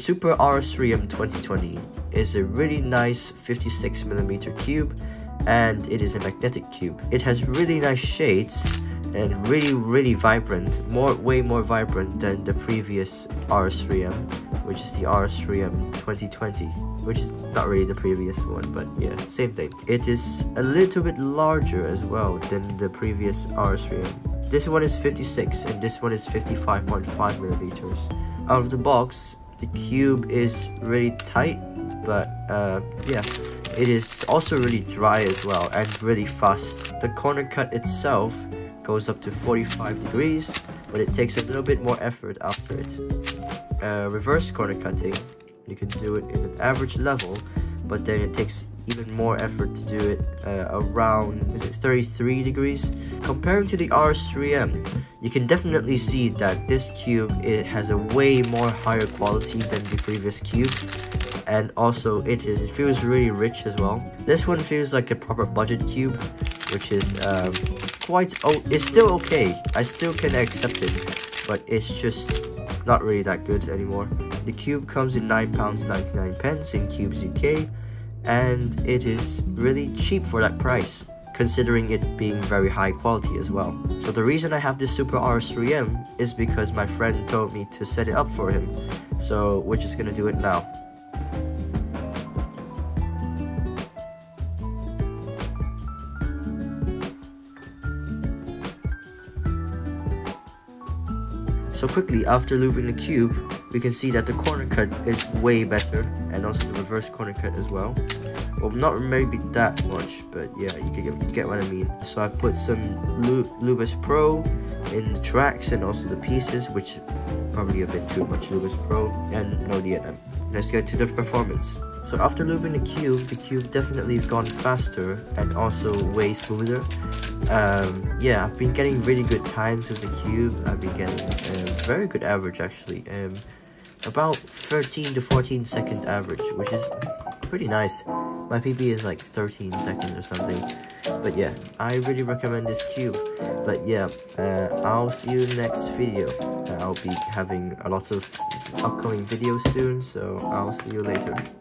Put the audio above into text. Super RS3M 2020 is a really nice 56mm cube, and it is a magnetic cube. It has really nice shades and really vibrant, way more vibrant than the previous RS3M, which is the RS3M 2020, which is not really the previous one, but yeah, same thing. It is a little bit larger as well than the previous RS3M. This one is 56 and this one is 55.5mm. Out of the box, the cube is really tight, but yeah, it is also really dry as well and really fast. The corner cut itself goes up to 45 degrees, but it takes a little bit more effort after it. Reverse corner cutting, you can do it in an average level, but then it takes even more effort to do it around, is it 33 degrees? Comparing to the RS3M, you can definitely see that this cube, it has a way more higher quality than the previous cube, and also it feels really rich as well. This one feels like a proper budget cube, which is it's still okay, I still can accept it, but it's just not really that good anymore. The cube comes in £9.99 in Cubes UK, and it is really cheap for that price, considering it being very high quality as well. So the reason I have this Super RS3M is because my friend told me to set it up for him, so we're just gonna do it now. So quickly, after looping the cube, we can see that the corner cut is way better, and also the reverse corner cut as well. Well, not maybe that much, but yeah, you can get what I mean. So I put some Lubus Pro in the tracks and also the pieces, which probably a bit too much Lubus Pro, and no DNM. Let's get to the performance. So after looping the cube definitely has gone faster and also way smoother. Yeah, I've been getting really good times with the cube. I've been getting a very good average actually, about 13 to 14 second average, which is pretty nice. My PB is like 13 seconds or something, but yeah, I really recommend this cube. But yeah, I'll see you next video. I'll be having a lot of upcoming videos soon, so I'll see you later.